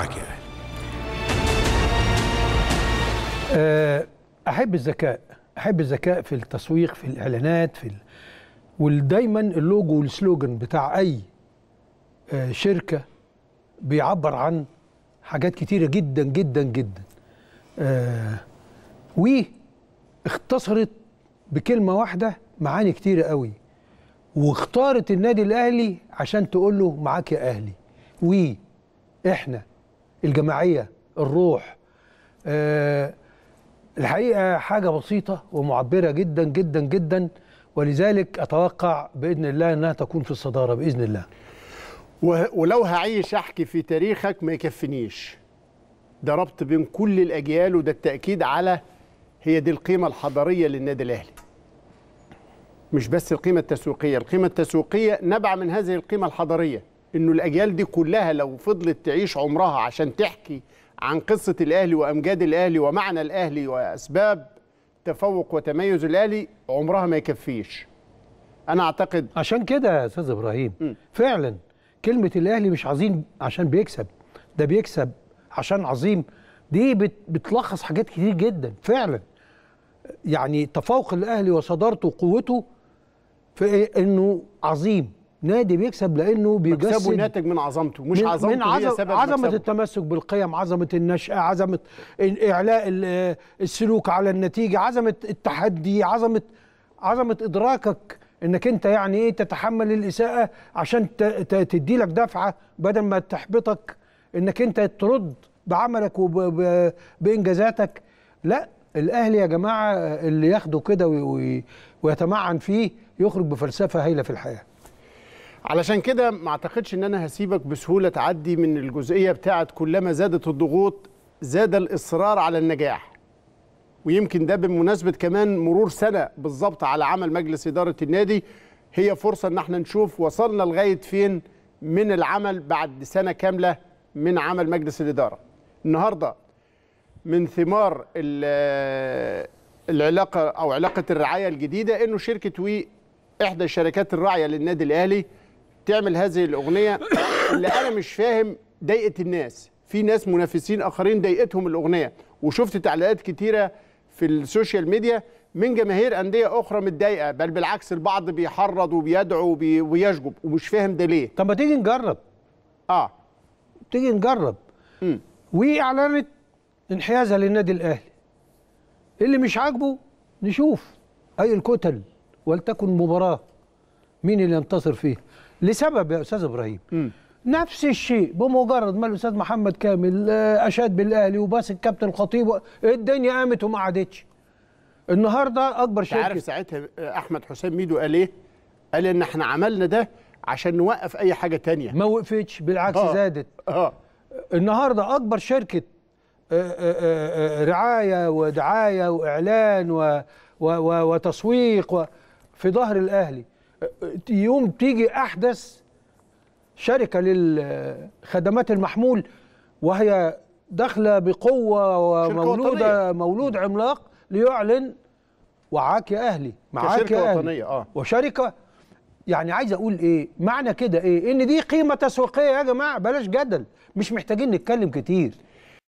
معك يا أهلي. أحب الذكاء، أحب الذكاء في التسويق، في الإعلانات، في ودايما اللوجو والسلوجن بتاع أي شركة بيعبر عن حاجات كتيرة جدا جدا جدا. واختصرت بكلمة واحدة معاني كتيرة قوي، واختارت النادي الأهلي عشان تقول له معاك يا أهلي. إحنا الجماعية، الروح، الحقيقة حاجة بسيطة ومعبرة جدا جدا جدا، ولذلك أتوقع بإذن الله أنها تكون في الصدارة بإذن الله. ولو هعيش أحكي في تاريخك ما يكفنيش، ده ربط بين كل الأجيال، وده التأكيد على هي دي القيمة الحضارية للنادي الأهلي، مش بس القيمة التسويقية. القيمة التسويقية نبع من هذه القيمة الحضارية، إنه الأجيال دي كلها لو فضلت تعيش عمرها عشان تحكي عن قصة الأهلي وأمجاد الأهلي ومعنى الأهلي وأسباب تفوق وتميز الأهلي، عمرها ما يكفيش. أنا أعتقد عشان كده يا أستاذ إبراهيم فعلا كلمة الأهلي مش عظيم عشان بيكسب، ده بيكسب عشان عظيم. دي بتلخص حاجات كتير جدا فعلا. يعني تفوق الأهلي وصدارته وقوته في إنه عظيم، نادي بيكسب لأنه بيجسد مكسبه ناتج من عظمته، مش عظمته هي سبب عظمة التمسك بالقيم، عظمة النشأة، عظمة إعلاء السلوك على النتيجة، عظمة التحدي، عظمة إدراكك إنك أنت يعني إيه تتحمل الإساءة عشان تدي لك دفعة بدل ما تحبطك، إنك أنت ترد بعملك وبإنجازاتك. لا، الأهلي يا جماعة اللي ياخده كده ويتمعن فيه يخرج بفلسفة هايلة في الحياة. علشان كده ما اعتقدش ان انا هسيبك بسهوله تعدي من الجزئيه بتاعت كلما زادت الضغوط زاد الاصرار على النجاح. ويمكن ده بمناسبه كمان مرور سنه بالظبط على عمل مجلس اداره النادي، هي فرصه ان احنا نشوف وصلنا لغايه فين من العمل بعد سنه كامله من عمل مجلس الاداره. النهارده من ثمار العلاقه او علاقه الرعايه الجديده، انه شركه وي احدى الشركات الراعيه للنادي الاهلي تعمل هذه الأغنية اللي أنا مش فاهم ضايقت الناس. في ناس منافسين آخرين ضايقتهم الأغنية، وشفت تعليقات كتيرة في السوشيال ميديا من جماهير أندية أخرى متضايقة، بل بالعكس البعض بيحرض وبيدعو ويشجب، ومش فاهم ده ليه. طب ما تيجي نجرب. تيجي نجرب. وأعلنت انحيازها للنادي الأهلي، اللي مش عاجبه نشوف أي الكتل ولتكن مباراة مين اللي ينتصر فيه. لسبب يا أستاذ إبراهيم، نفس الشيء بمجرد ما الأستاذ محمد كامل أشاد بالأهلي وباس الكابتن الخطيب الدنيا قامت وما عادتش. النهارده أكبر شركة، عارف ساعتها أحمد حسام ميدو قال إيه؟ قال إن إحنا عملنا ده عشان نوقف أي حاجة تانية. ما وقفتش، بالعكس زادت. النهارده أكبر شركة رعاية ودعاية وإعلان وتسويق في ظهر الأهلي. يوم تيجي أحدث شركة للخدمات المحمول وهي داخلة بقوة ومولود عملاق ليعلن وعاك يا أهلي، معاك يا أهلي وطنية. وشركة، يعني عايز أقول إيه معنى كده؟ إيه إن دي قيمة تسويقية يا جماعة، بلاش جدل، مش محتاجين نتكلم كتير.